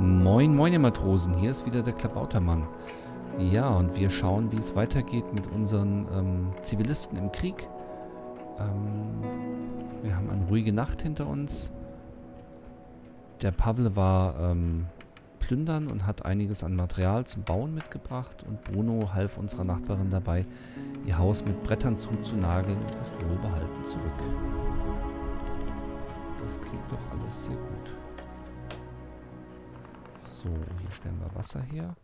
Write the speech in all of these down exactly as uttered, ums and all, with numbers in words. Moin, moin ihr Matrosen, hier ist wieder der Klabautermann. Ja, und wir schauen, wie es weitergeht mit unseren ähm, Zivilisten im Krieg. Ähm, wir haben eine ruhige Nacht hinter uns. Der Pavle war ähm, plündern und hat einiges an Material zum Bauen mitgebracht. Und Bruno half unserer Nachbarin dabei, ihr Haus mit Brettern zuzunageln und ist wohlbehalten zurück. Das klingt doch alles sehr gut. So, hier stellen wir Wasser her.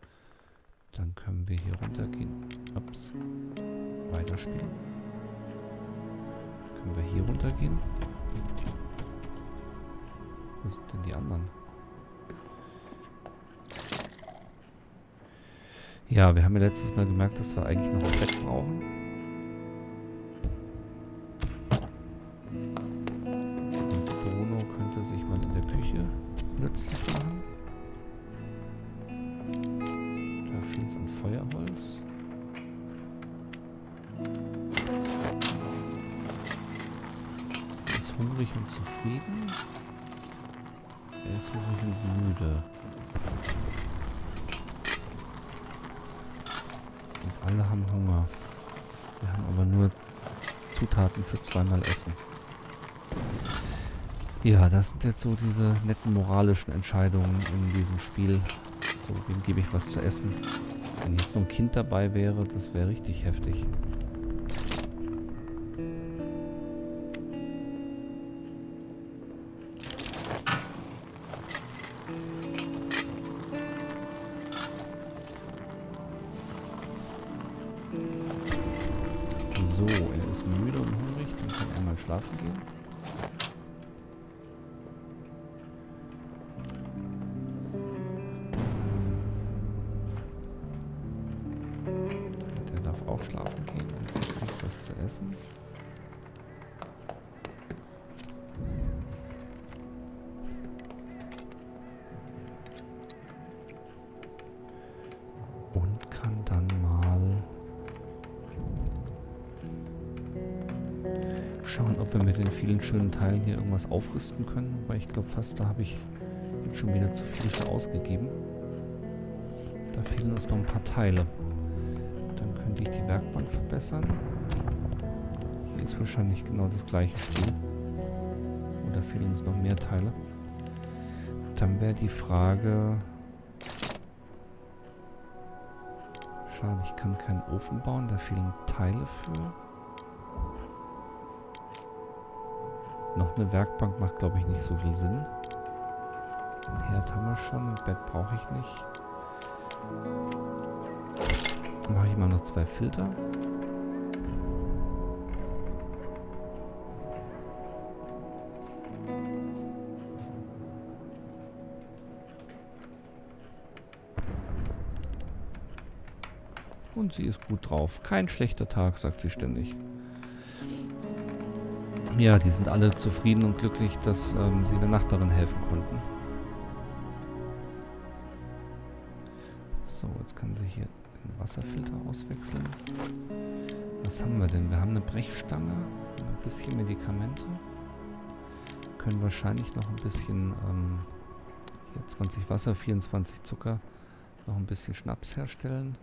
Dann können wir hier runtergehen. Ups. Weiterspielen. Können wir hier runtergehen? Wo sind denn die anderen? Ja, wir haben ja letztes Mal gemerkt, dass wir eigentlich noch ein Bett brauchen. Und Bruno könnte sich mal in der Küche nützlich machen. An Feuerholz. Sie ist hungrig und zufrieden. Er ist hungrig und müde. Und alle haben Hunger. Wir haben aber nur Zutaten für zweimal Essen. Ja, das sind jetzt so diese netten moralischen Entscheidungen in diesem Spiel. So, wem gebe ich was zu essen? Wenn jetzt noch ein Kind dabei wäre, das wäre richtig heftig. So, er ist müde und hungrig, dann kann er mal schlafen gehen. Auch schlafen gehen und sie kriegt was zu essen. Und kann dann mal schauen, ob wir mit den vielen schönen Teilen hier irgendwas aufrüsten können. Weil ich glaube fast, da habe ich jetzt schon wieder zu viel für ausgegeben. Da fehlen uns noch ein paar Teile. Könnte ich die Werkbank verbessern? Hier ist wahrscheinlich genau das gleiche Spiel. Oder fehlen uns noch mehr Teile? Dann wäre die Frage... Schade, ich kann keinen Ofen bauen, da fehlen Teile für. Noch eine Werkbank macht, glaube ich, nicht so viel Sinn. Ein Herd haben wir schon, ein Bett brauche ich nicht. Mache ich mal noch zwei Filter. Und sie ist gut drauf. Kein schlechter Tag, sagt sie ständig. Ja, die sind alle zufrieden und glücklich, dass ähm, sie der Nachbarin helfen konnten. So, jetzt kann sie hier... Wasserfilter auswechseln. Was haben wir denn? Wir haben eine Brechstange, ein bisschen Medikamente. Können wahrscheinlich noch ein bisschen ähm, hier zwanzig Wasser, vierundzwanzig Zucker, noch ein bisschen Schnaps herstellen.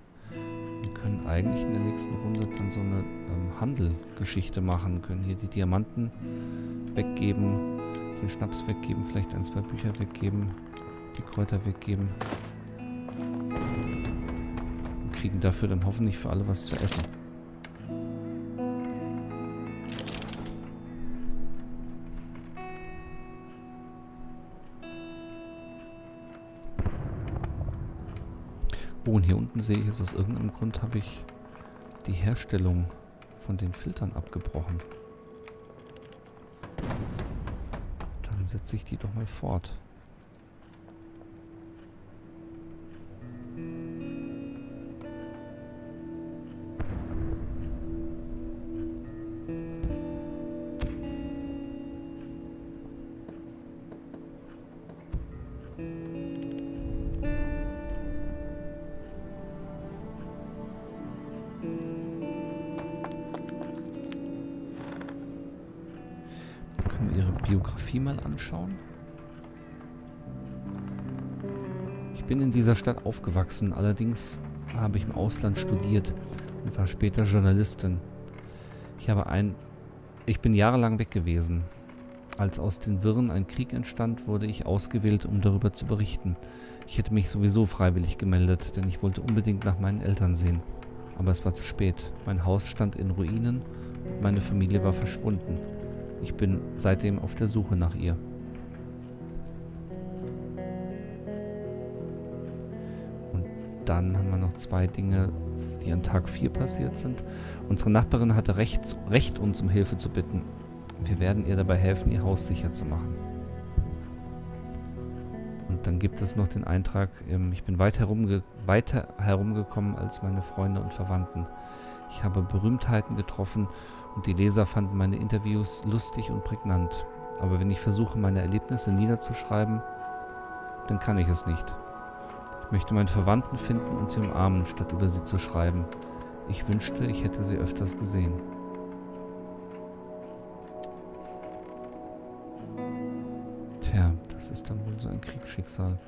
Wir können eigentlich in der nächsten Runde dann so eine ähm, Handelgeschichte machen. Können hier die Diamanten weggeben, den Schnaps weggeben, vielleicht ein, zwei Bücher weggeben, die Kräuter weggeben. Kriegen dafür dann hoffentlich für alle was zu essen. Oh, und hier unten sehe ich es, aus irgendeinem Grund habe ich die Herstellung von den Filtern abgebrochen. Dann setze ich die doch mal fort. Biografie mal anschauen. Ich bin in dieser Stadt aufgewachsen, allerdings habe ich im Ausland studiert und war später Journalistin. Ich habe ein... Ich bin jahrelang weg gewesen. Als aus den Wirren ein Krieg entstand, wurde ich ausgewählt, um darüber zu berichten. Ich hätte mich sowieso freiwillig gemeldet, denn ich wollte unbedingt nach meinen Eltern sehen. Aber es war zu spät. Mein Haus stand in Ruinen und meine Familie war verschwunden. Ich bin seitdem auf der Suche nach ihr. Und dann haben wir noch zwei Dinge, die an Tag vier passiert sind. Unsere Nachbarin hatte recht, recht, uns um Hilfe zu bitten. Wir werden ihr dabei helfen, ihr Haus sicher zu machen. Und dann gibt es noch den Eintrag, ich bin weit herumge weiter herumgekommen als meine Freunde und Verwandten. Ich habe Berühmtheiten getroffen und die Leser fanden meine Interviews lustig und prägnant. Aber wenn ich versuche, meine Erlebnisse niederzuschreiben, dann kann ich es nicht. Ich möchte meine Verwandten finden und sie umarmen, statt über sie zu schreiben. Ich wünschte, ich hätte sie öfters gesehen. Tja, das ist dann wohl so ein Kriegsschicksal.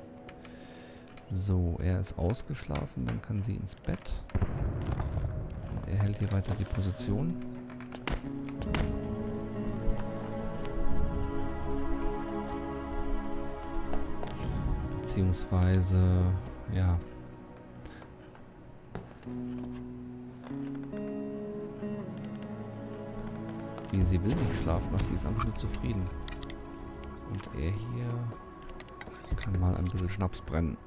So, er ist ausgeschlafen, dann kann sie ins Bett. Und er hält hier weiter die Position. Beziehungsweise, ja. Wie, sie will nicht schlafen, ach, sie ist einfach nur zufrieden. Und er hier kann mal ein bisschen Schnaps brennen.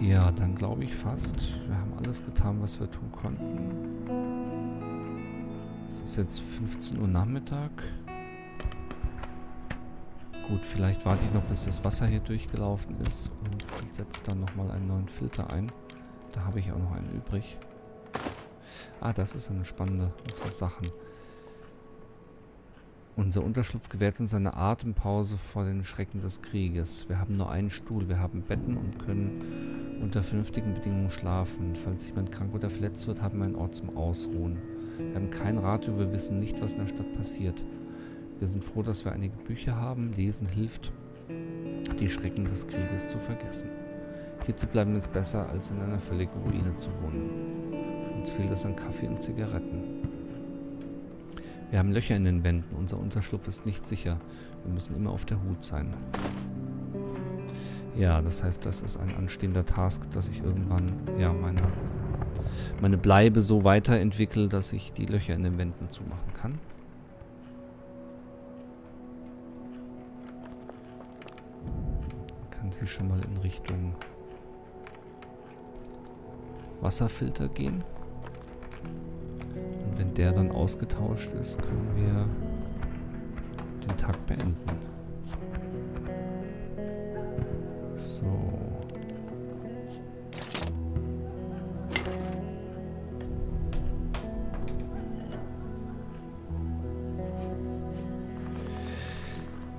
Ja, dann glaube ich fast, wir haben alles getan, was wir tun konnten. Es ist jetzt fünfzehn Uhr Nachmittag. Gut, vielleicht warte ich noch, bis das Wasser hier durchgelaufen ist und setze dann nochmal einen neuen Filter ein. Da habe ich auch noch einen übrig. Ah, das ist eine spannende unserer Sachen. Unser Unterschlupf gewährt uns eine Atempause vor den Schrecken des Krieges. Wir haben nur einen Stuhl, wir haben Betten und können unter vernünftigen Bedingungen schlafen. Falls jemand krank oder verletzt wird, haben wir einen Ort zum Ausruhen. Wir haben kein Radio, wir wissen nicht, was in der Stadt passiert. Wir sind froh, dass wir einige Bücher haben. Lesen hilft, die Schrecken des Krieges zu vergessen. Hier zu bleiben ist besser, als in einer völligen Ruine zu wohnen. Uns fehlt es an Kaffee und Zigaretten. Wir haben Löcher in den Wänden. Unser Unterschlupf ist nicht sicher. Wir müssen immer auf der Hut sein. Ja, das heißt, das ist ein anstehender Task, dass ich irgendwann ja, meine, meine Bleibe so weiterentwickle, dass ich die Löcher in den Wänden zumachen kann. Kann sie schon mal in Richtung Wasserfilter gehen. Wenn der dann ausgetauscht ist, können wir den Tag beenden. So.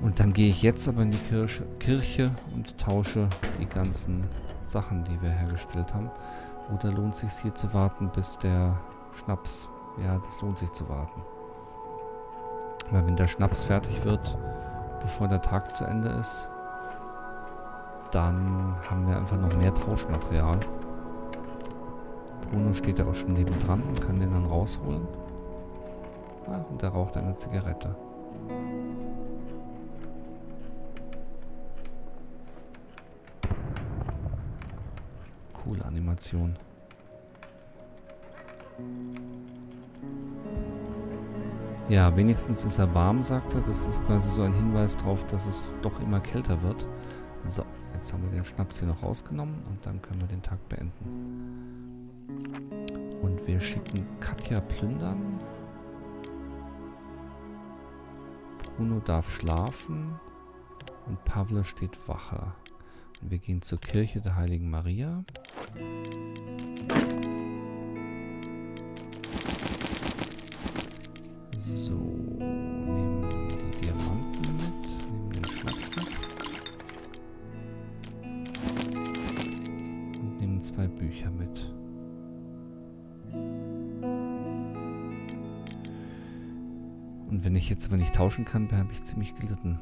Und dann gehe ich jetzt aber in die Kirche, Kirche und tausche die ganzen Sachen, die wir hergestellt haben. Oder lohnt es sich hier zu warten, bis der Schnaps... Ja, das lohnt sich zu warten. Weil wenn der Schnaps fertig wird, bevor der Tag zu Ende ist, dann haben wir einfach noch mehr Tauschmaterial. Bruno steht da auch schon nebendran und kann den dann rausholen. Ah, und er raucht eine Zigarette. Coole Animation. Ja, wenigstens ist er warm, sagt er. Das ist quasi so ein Hinweis darauf, dass es doch immer kälter wird. So, jetzt haben wir den Schnaps hier noch rausgenommen und dann können wir den Tag beenden. Und wir schicken Katja plündern. Bruno darf schlafen und Pavle steht Wache. Und wir gehen zur Kirche der Heiligen Maria. So, nehmen die Diamanten mit, nehmen den Schnaps mit. zwei Bücher mit. Und wenn ich jetzt aber nicht tauschen kann, dann habe ich ziemlich gelitten.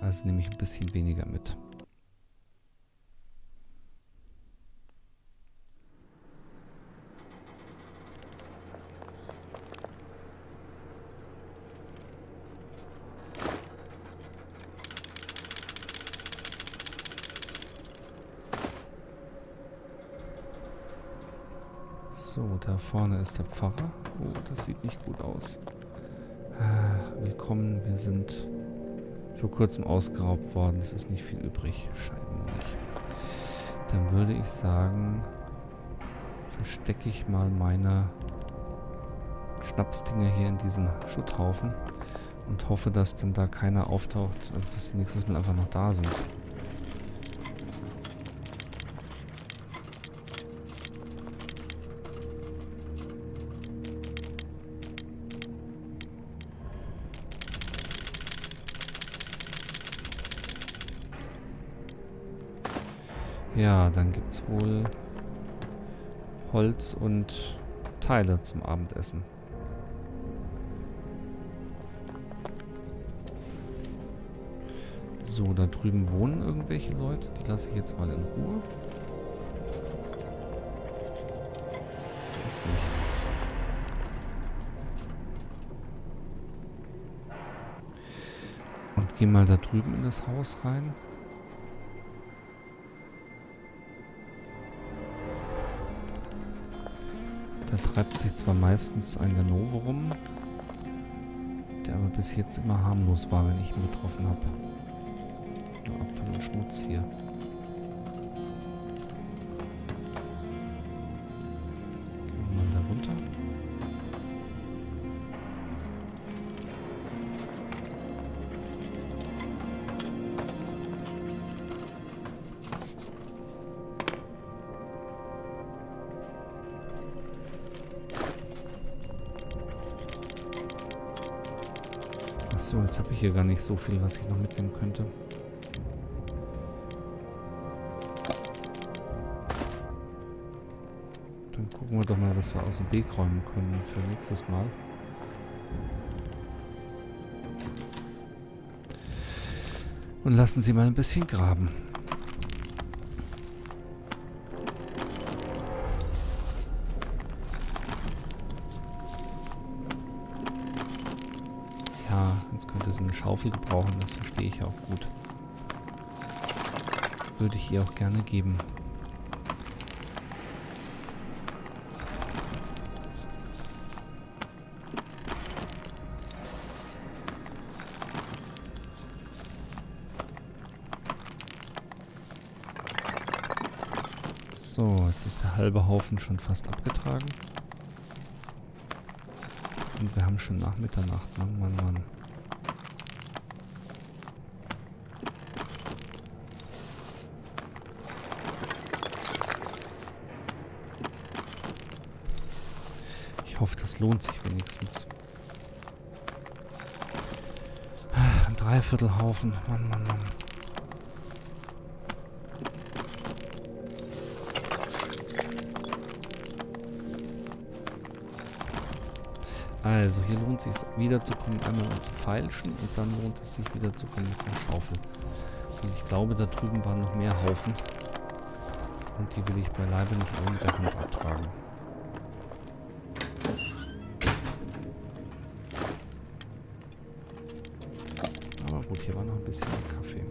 Also nehme ich ein bisschen weniger mit. So, da vorne ist der Pfarrer. Oh, das sieht nicht gut aus. Ah, willkommen, wir sind vor kurzem ausgeraubt worden. Es ist nicht viel übrig. Scheinbar nicht. Dann würde ich sagen, verstecke ich mal meine Schnapsdinger hier in diesem Schutthaufen und hoffe, dass dann da keiner auftaucht, also dass die nächstes Mal einfach noch da sind. Ja, dann gibt es wohl Holz und Teile zum Abendessen. So, da drüben wohnen irgendwelche Leute. Die lasse ich jetzt mal in Ruhe. Das ist nichts. Und geh mal da drüben in das Haus rein. Da treibt sich zwar meistens ein Ganove rum, der aber bis jetzt immer harmlos war, wenn ich ihn getroffen habe. Nur Abfall und Schmutz hier. Gehen wir mal da runter. Achso, jetzt habe ich hier gar nicht so viel, was ich noch mitnehmen könnte. Dann gucken wir doch mal, was wir aus dem Weg räumen können für nächstes Mal. Und lassen Sie mal ein bisschen graben. Eine Schaufel gebrauchen, das verstehe ich auch gut. Würde ich ihr auch gerne geben. So, jetzt ist der halbe Haufen schon fast abgetragen. Und wir haben schon nach Mitternacht. Mann, Mann, Mann. Ich hoffe, das lohnt sich wenigstens. Ein Dreiviertelhaufen. Mann, Mann, Mann. Also, hier lohnt es sich wiederzukommen, einmal zu feilschen und dann lohnt es sich wiederzukommen mit einer Schaufel. Und ich glaube, da drüben waren noch mehr Haufen. Und die will ich beileibe nicht alle mit der Hand abtragen. Hier war noch ein bisschen Kaffee.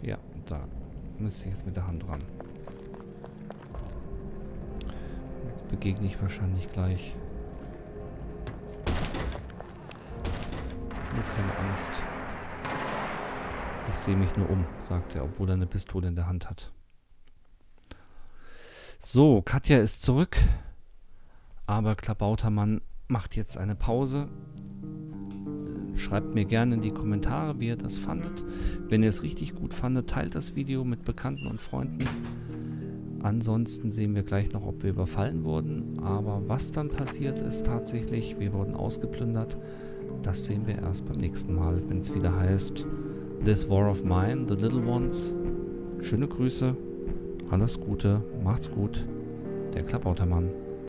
Ja, da müsste ich jetzt mit der Hand ran. Jetzt begegne ich wahrscheinlich gleich. Nur keine Angst. Ich sehe mich nur um, sagt er, obwohl er eine Pistole in der Hand hat. So, Katja ist zurück. Aber Klabautermann macht jetzt eine Pause. Schreibt mir gerne in die Kommentare, wie ihr das fandet. Wenn ihr es richtig gut fandet, teilt das Video mit Bekannten und Freunden. Ansonsten sehen wir gleich noch, ob wir überfallen wurden. Aber was dann passiert ist tatsächlich, wir wurden ausgeplündert. das sehen wir erst beim nächsten Mal, wenn es wieder heißt This War of Mine, The Little Ones. Schöne Grüße, alles Gute, macht's gut, der Klabautermann.